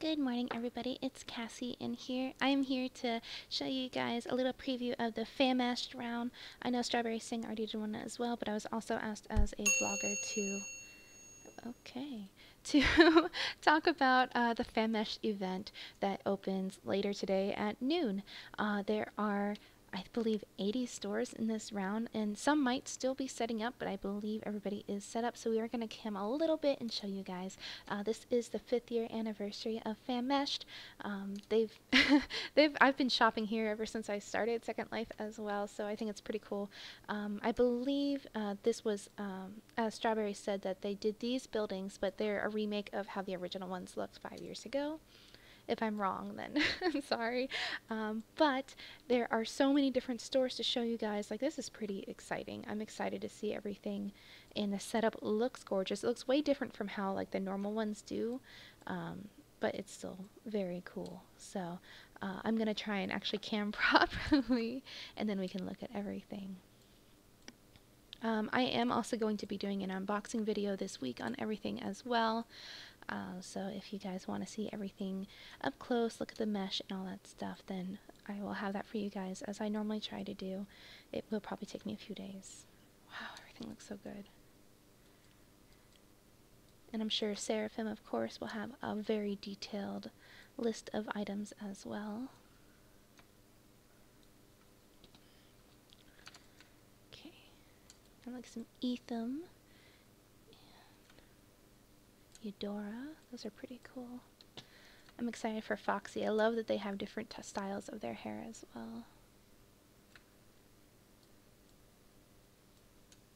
Good morning, everybody. It's Cassie in here. I am here to show you guys a little preview of the FaMESHed round. I know Strawberry Singh already did one as well, but I was also asked as a vlogger to talk about the FaMESHed event that opens later today at noon. There are, I believe, 80 stores in this round, and some might still be setting up, but I believe everybody is set up, so we are going to come a little bit and show you guys. This is the 5th year anniversary of FaMESHed. I've been shopping here ever since I started Second Life as well, so I think it's pretty cool. I believe this was, as Strawberry said, that they did these buildings, but they're a remake of how the original ones looked 5 years ago. If I'm wrong, then I'm sorry. But there are so many different stores to show you guys. Like, this is pretty exciting. I'm excited to see everything. And the setup looks gorgeous. It looks way different from how, like, the normal ones do. But it's still very cool. So I'm going to try and actually cam properly. And then we can look at everything. I am also going to be doing an unboxing video this week on everything as well. So if you guys want to see everything up close, look at the mesh and all that stuff, then I will have that for you guys as I normally try to do. It will probably take me a few days. Wow, everything looks so good. And I'm sure Seraphim, of course, will have a very detailed list of items as well. Okay, I like some Etham. Eudora, those are pretty cool. I'm excited for Foxy. I love that they have different styles of their hair as well.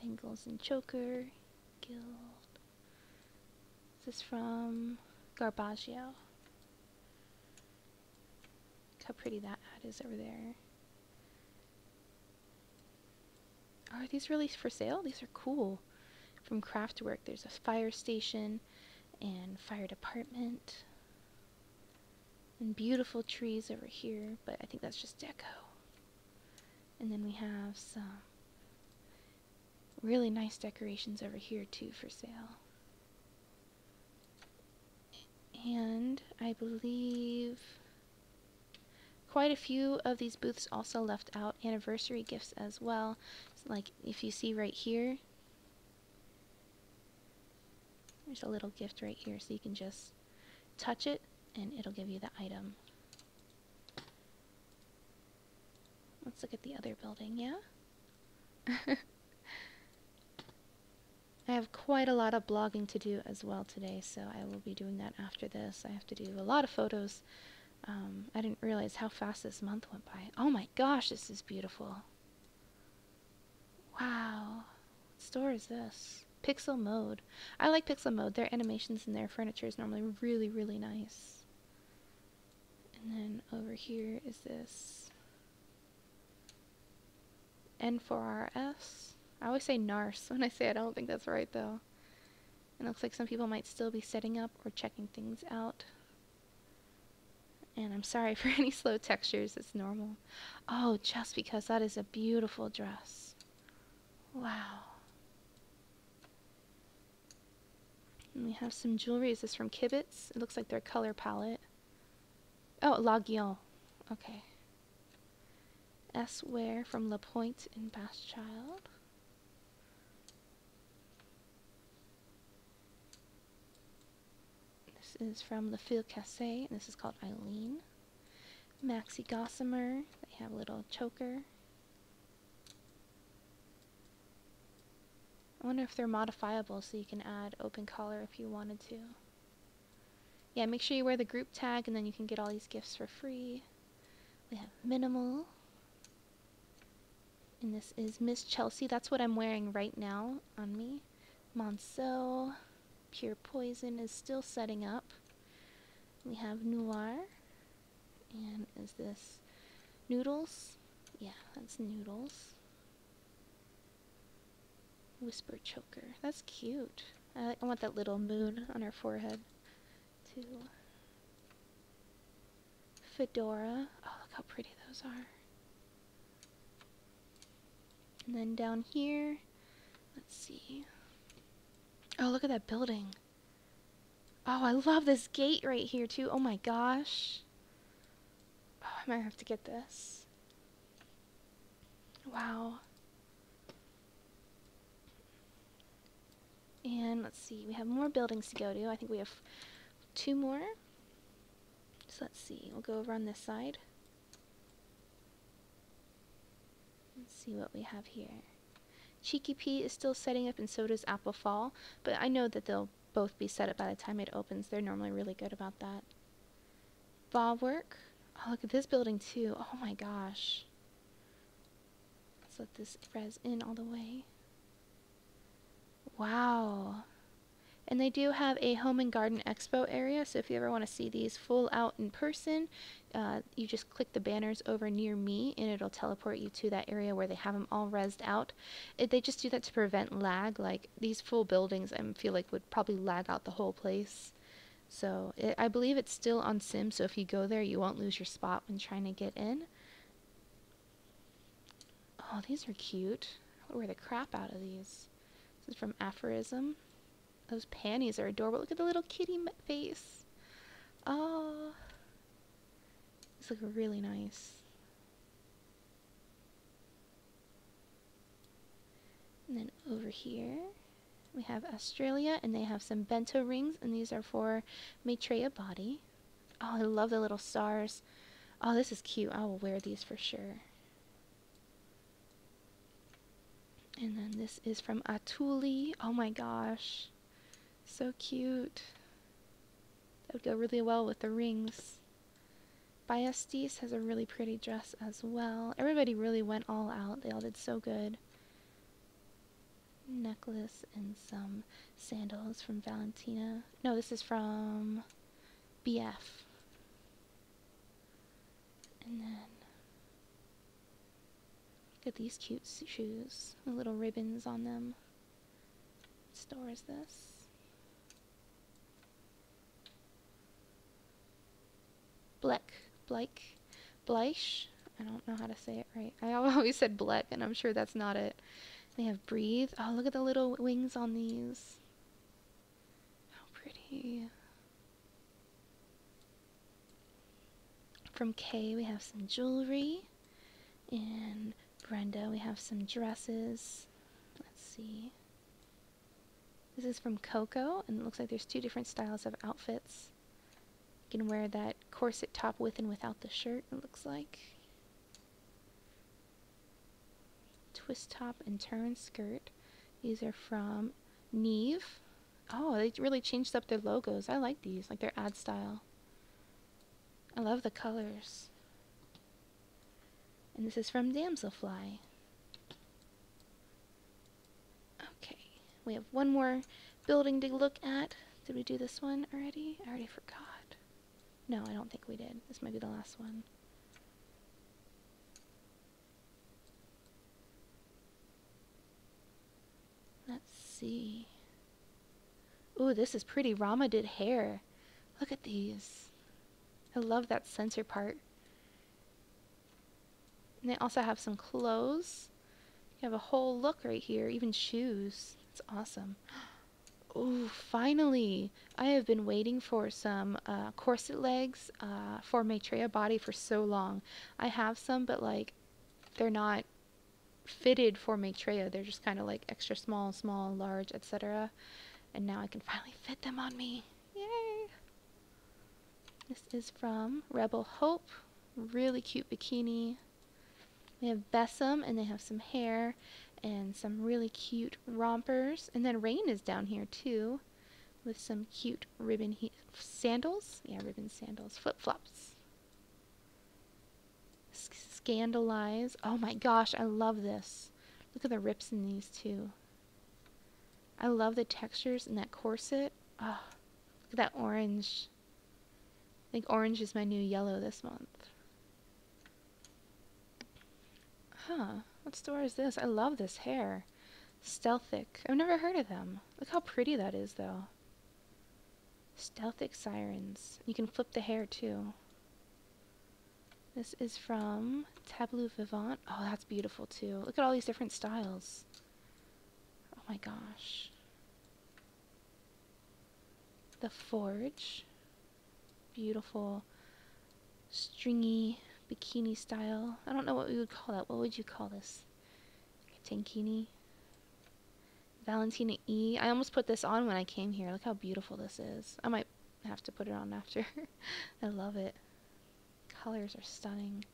Bangles and choker, guild. This is from Garbaggio. Look how pretty that ad is over there. Oh, are these really for sale? These are cool. From Kraftwork, there's a fire station and fire department and beautiful trees over here, but I think that's just deco. And then we have some really nice decorations over here too for sale, and I believe quite a few of these booths also left out anniversary gifts as well. So, like, if you see right here, there's a little gift right here, so you can just touch it and it'll give you the item. Let's look at the other building, yeah? I have quite a lot of blogging to do as well today, so I will be doing that after this. I have to do a lot of photos. I didn't realize how fast this month went by. Oh my gosh, this is beautiful. Wow. What store is this? Pixel mode. I like Pixel mode. Their animations and their furniture is normally really, really nice. And then over here is this N4RS. I always say NARS when I say it. I don't think that's right though. It looks like some people might still be setting up or checking things out. And I'm sorry for any slow textures. It's normal. Oh, just because that is a beautiful dress. Wow. And we have some jewelry. Is this from Kibitz? It looks like their color palette. Oh, La Guillon. Okay. S-Wear from Lapointe&Bastchold. This is from Le Fil Casse, and this is called Eileen. Maxi Gossamer. They have a little choker. I wonder if they're modifiable, so you can add open collar if you wanted to. Yeah, make sure you wear the group tag, and then you can get all these gifts for free. We have Minimal. And this is Miss Chelsea. That's what I'm wearing right now on me. Monso. Pure Poison is still setting up. We have Noir. And is this Noodles? Yeah, that's Noodles. Whisper choker. That's cute. I want that little moon on her forehead, too. Fedora. Oh, look how pretty those are. And then down here, let's see. Oh, look at that building. Oh, I love this gate right here, too. Oh my gosh. Oh, I might have to get this. Wow. And let's see, we have more buildings to go to. I think we have two more. So let's see, we'll go over on this side. Let's see what we have here. Cheeky Pea is still setting up, and so does Apple Fall, but I know that they'll both be set up by the time it opens. They're normally really good about that. Bauwerk. Oh, look at this building, too. Oh my gosh. Let's let this res in all the way. Wow. And they do have a home and garden expo area, so if you ever want to see these full out in person, you just click the banners over near me and it'll teleport you to that area where they have them all resed out. They just do that to prevent lag. Like, these full buildings I feel like would probably lag out the whole place. So I believe it's still on sim, so if you go there you won't lose your spot when trying to get in. Oh, these are cute. I wear the crap out of these. This is from Aphorism. Those panties are adorable. Look at the little kitty face. Oh. These look really nice. And then over here, we have Astralia, and they have some bento rings, and these are for Maitreya body. Oh, I love the little stars. Oh, this is cute. I will wear these for sure. And then this is from Atooly. Oh my gosh. So cute. That would go really well with the rings. Biestis has a really pretty dress as well. Everybody really went all out. They all did so good. Necklace and some sandals from Valentina. No, this is from BF. And then look at these cute shoes with little ribbons on them. What store is this? Bleich. I don't know how to say it right. I always said Bleck, and I'm sure that's not it. They have Breathe. Oh, look at the little wings on these. How pretty. From Kay, we have some jewelry. And Brenda, we have some dresses. Let's see. This is from Coco, and it looks like there's two different styles of outfits. Can wear that corset top with and without the shirt, it looks like. Twist top and turn skirt. These are from Neve. Oh, they really changed up their logos. I like these, like their ad style. I love the colors. And this is from Damselfly. Okay, we have one more building to look at. Did we do this one already? I already forgot. No, I don't think we did. This might be the last one. Let's see. Ooh, this is pretty. Rama did hair. Look at these. I love that sensor part. And they also have some clothes. You have a whole look right here, even shoes. It's awesome. Oh, finally! I have been waiting for some corset legs for Maitreya body for so long. I have some, but like, they're not fitted for Maitreya. They're just kind of like extra small, small, large, etc. And now I can finally fit them on me. Yay! This is from Rebel Hope. Really cute bikini. We have Bessem, and they have some hair. And some really cute rompers. And then Rain is down here too with some cute ribbon sandals. Yeah, ribbon sandals. Flip-flops. Scandalize. Oh my gosh, I love this. Look at the rips in these too. I love the textures in that corset. Oh, look at that orange. I think orange is my new yellow this month. Huh. What store is this? I love this hair. Stealthic. I've never heard of them. Look how pretty that is, though. Stealthic Sirens. You can flip the hair, too. This is from Tableau Vivant. Oh, that's beautiful, too. Look at all these different styles. Oh, my gosh. the Forge. Beautiful stringy bikini style. I don't know what we would call that. What would you call this? Tankini? Valentina E. I almost put this on when I came here. Look how beautiful this is. I might have to put it on after. I love it. Colors are stunning.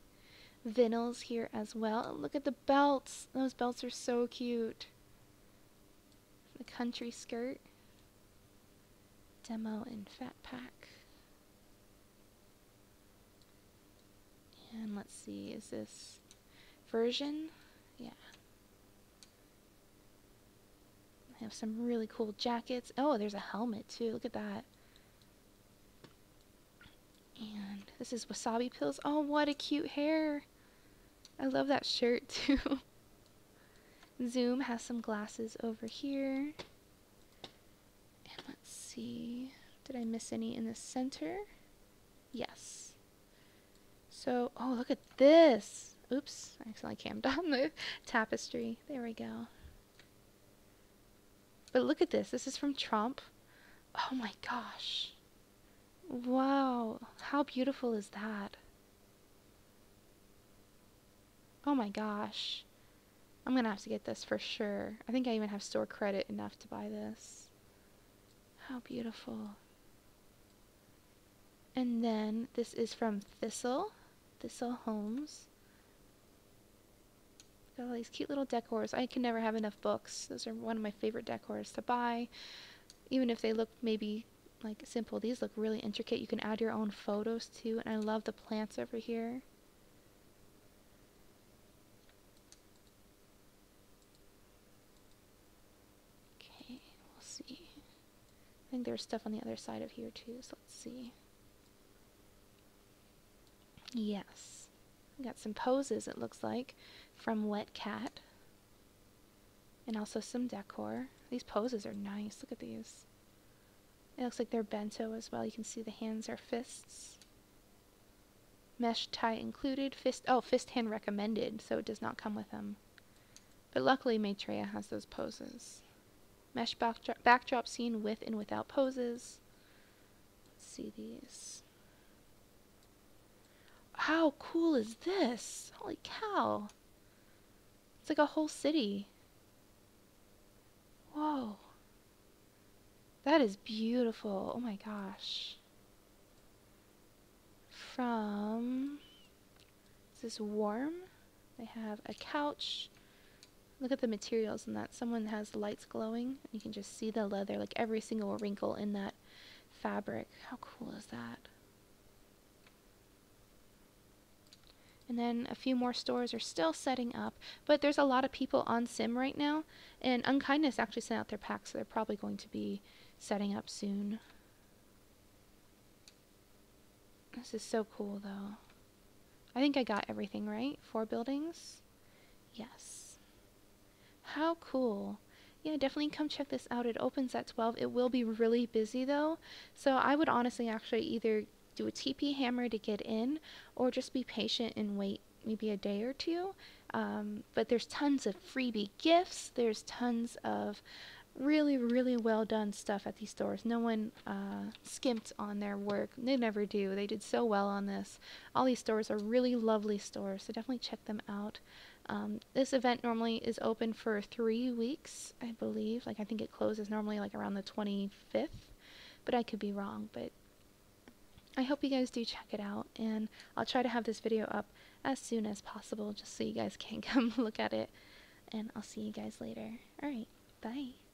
Vinyls here as well. Look at the belts. Those belts are so cute. The country skirt. Demo and Fat Pack. And let's see, is this version? Yeah. I have some really cool jackets. Oh, there's a helmet too. Look at that. And this is Wasabi Pills. Oh, what a cute hair. I love that shirt too. Zoom has some glasses over here. And let's see. Did I miss any in the center? Yes. So, oh, look at this. Oops, I accidentally cammed on the tapestry. There we go. But look at this. This is from Trump. Oh my gosh. Wow. How beautiful is that? Oh my gosh. I'm going to have to get this for sure. I think I even have store credit enough to buy this. How beautiful. And then this is from Thistle. Thistle Homes. Got all these cute little decors. I can never have enough books. Those are one of my favorite decors to buy. Even if they look maybe like simple, these look really intricate. You can add your own photos too, and I love the plants over here. Okay, we'll see. I think there's stuff on the other side of here too, so let's see. Yes. We got some poses, it looks like, from Wet Cat. And also some decor. These poses are nice. Look at these. It looks like they're bento as well. You can see the hands are fists. Mesh tie included. Fist. Oh, fist hand recommended, so it does not come with them. But luckily, Maitreya has those poses. Mesh backdrop scene with and without poses. Let's see these. How cool is this? Holy cow. It's like a whole city. Whoa. That is beautiful. Oh my gosh. From... Is this Warm? They have a couch. Look at the materials in that. Someone has lights glowing. You can just see the leather, like every single wrinkle in that fabric. How cool is that? And then a few more stores are still setting up, but there's a lot of people on Sim right now, and Unkindness actually sent out their packs, so they're probably going to be setting up soon. This is so cool, though. I think I got everything, right? 4 buildings? Yes. How cool. Yeah, definitely come check this out. It opens at 12. It will be really busy, though, so I would honestly actually either do a TP hammer to get in, or just be patient and wait maybe a day or two. But there's tons of freebie gifts. There's tons of really, really well done stuff at these stores. No one skimped on their work. They never do. They did so well on this. All these stores are really lovely stores, so definitely check them out. This event normally is open for 3 weeks, I believe. Like, I think it closes normally like around the 25th, but I could be wrong. But I hope you guys do check it out, and I'll try to have this video up as soon as possible just so you guys can come look at it, and I'll see you guys later. Alright, bye!